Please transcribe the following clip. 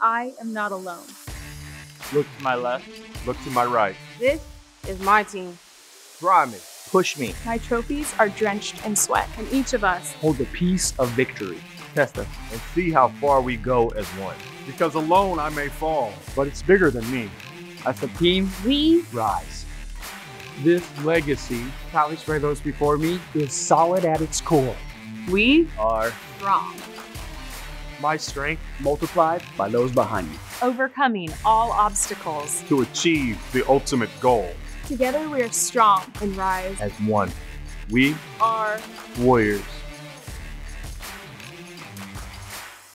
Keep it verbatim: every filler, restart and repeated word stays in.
I am not alone. Look to my left, look to my right. This is my team. Drive me, push me. My trophies are drenched in sweat, and each of us hold a piece of victory. Test us and see how far we go as one. Because alone I may fall, but it's bigger than me. As a team, we rise. This legacy, polished by those before me, is solid at its core. We are strong. My strength multiplied by those behind me. Overcoming all obstacles to achieve the ultimate goal. Together we are strong and rise as one. We are warriors.